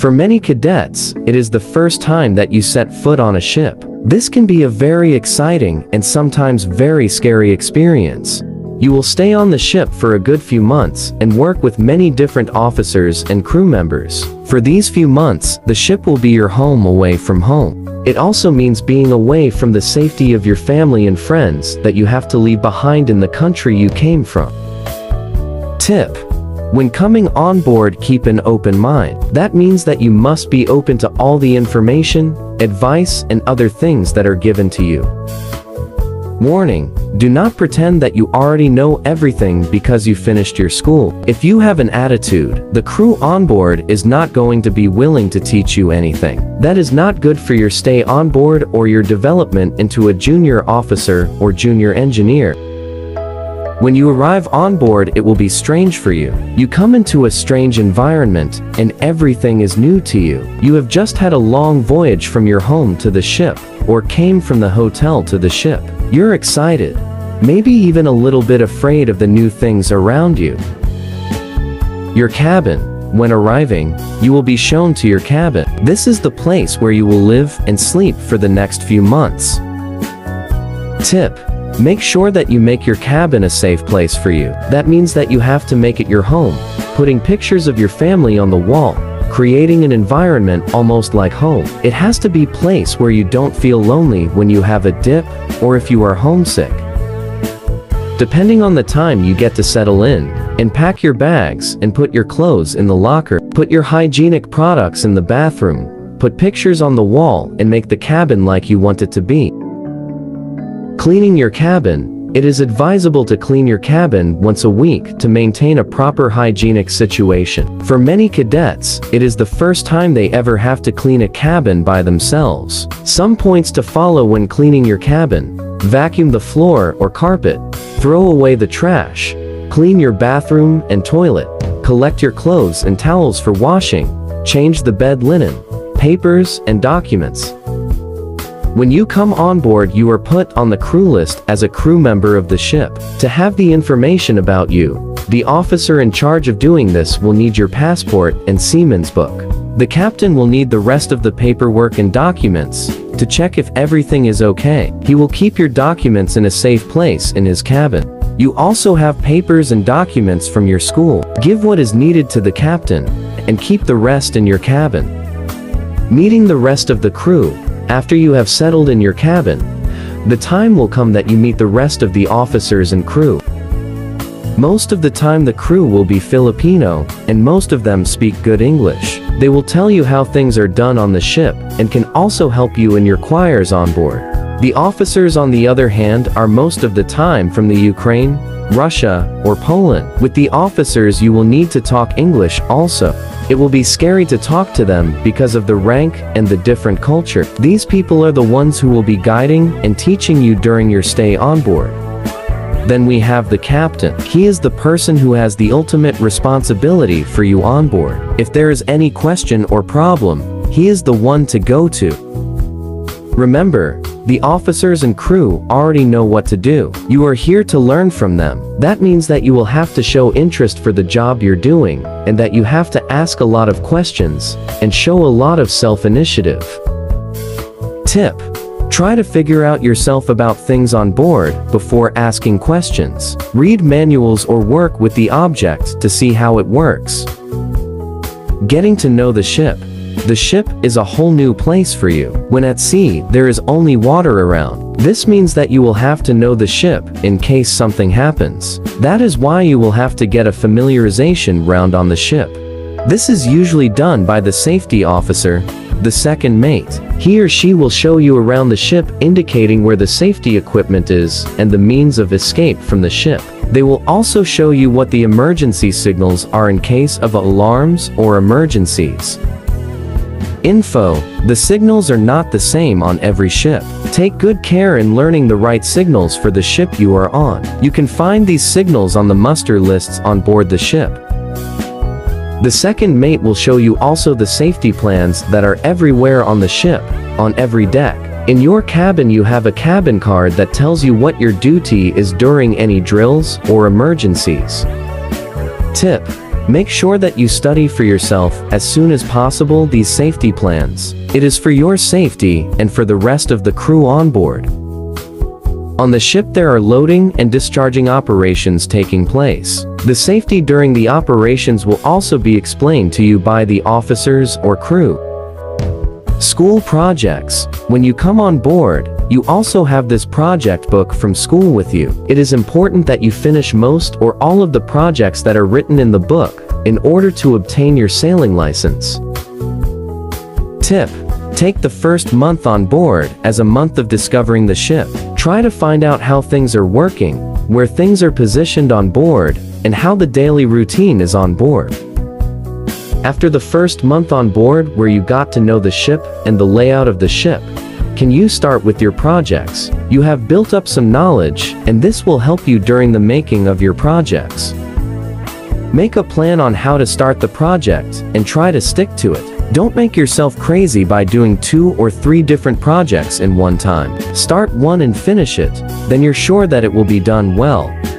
For many cadets, it is the first time that you set foot on a ship. This can be a very exciting and sometimes very scary experience. You will stay on the ship for a good few months and work with many different officers and crew members. For these few months, the ship will be your home away from home. It also means being away from the safety of your family and friends that you have to leave behind in the country you came from. Tip: when coming on board, keep an open mind. That means that you must be open to all the information, advice, and other things that are given to you. Warning: do not pretend that you already know everything because you finished your school. If you have an attitude, the crew on board is not going to be willing to teach you anything. That is not good for your stay on board or your development into a junior officer or junior engineer. When you arrive on board, it will be strange for you. You come into a strange environment, and everything is new to you. You have just had a long voyage from your home to the ship, or came from the hotel to the ship. You're excited, maybe even a little bit afraid of the new things around you. Your cabin: when arriving, you will be shown to your cabin. This is the place where you will live and sleep for the next few months. Tip: make sure that you make your cabin a safe place for you. That means that you have to make it your home, putting pictures of your family on the wall, creating an environment almost like home. It has to be a place where you don't feel lonely when you have a dip or if you are homesick. Depending on the time you get to settle in, and pack your bags and put your clothes in the locker, put your hygienic products in the bathroom, put pictures on the wall, and make the cabin like you want it to be. Cleaning your cabin: it is advisable to clean your cabin once a week to maintain a proper hygienic situation. For many cadets, it is the first time they ever have to clean a cabin by themselves. Some points to follow when cleaning your cabin: vacuum the floor or carpet, throw away the trash, clean your bathroom and toilet, collect your clothes and towels for washing, change the bed linen, papers, and documents. When you come on board, you are put on the crew list as a crew member of the ship. To have the information about you, the officer in charge of doing this will need your passport and seaman's book. The captain will need the rest of the paperwork and documents to check if everything is okay. He will keep your documents in a safe place in his cabin. You also have papers and documents from your school. Give what is needed to the captain and keep the rest in your cabin. Meeting the rest of the crew: after you have settled in your cabin, the time will come that you meet the rest of the officers and crew. Most of the time the crew will be Filipino, and most of them speak good English. They will tell you how things are done on the ship, and can also help you in your choirs on board. The officers, on the other hand, are most of the time from the Ukraine, Russia, or Poland. With the officers, you will need to talk English also. It will be scary to talk to them because of the rank and the different culture. These people are the ones who will be guiding and teaching you during your stay on board. Then we have the captain. He is the person who has the ultimate responsibility for you on board. If there is any question or problem, he is the one to go to. Remember, the officers and crew already know what to do. You are here to learn from them. That means that you will have to show interest for the job you're doing, and that you have to ask a lot of questions and show a lot of self-initiative. Tip: try to figure out yourself about things on board before asking questions. Read manuals or work with the object to see how it works. Getting to know the ship: the ship is a whole new place for you. When at sea, there is only water around. This means that you will have to know the ship in case something happens. That is why you will have to get a familiarization round on the ship. This is usually done by the safety officer, the second mate. He or she will show you around the ship, indicating where the safety equipment is and the means of escape from the ship. They will also show you what the emergency signals are in case of alarms or emergencies. Info: the signals are not the same on every ship. Take good care in learning the right signals for the ship you are on. You can find these signals on the muster lists on board the ship. The second mate will show you also the safety plans that are everywhere on the ship, on every deck. In your cabin, you have a cabin card that tells you what your duty is during any drills or emergencies. Tip: Make sure that you study for yourself as soon as possible these safety plans. It is for your safety and for the rest of the crew on board. On the ship there are loading and discharging operations taking place. The safety during the operations will also be explained to you by the officers or crew. School projects. When you come on board, you also have this project book from school with you. It is important that you finish most or all of the projects that are written in the book in order to obtain your sailing license. Tip. Take the first month on board as a month of discovering the ship. Try to find out how things are working, where things are positioned on board, and how the daily routine is on board. After the first month on board where you got to know the ship and the layout of the ship, can you start with your projects? You have built up some knowledge, and this will help you during the making of your projects. Make a plan on how to start the project and try to stick to it. Don't make yourself crazy by doing 2 or 3 different projects in one time. Start one and finish it, then you're sure that it will be done well.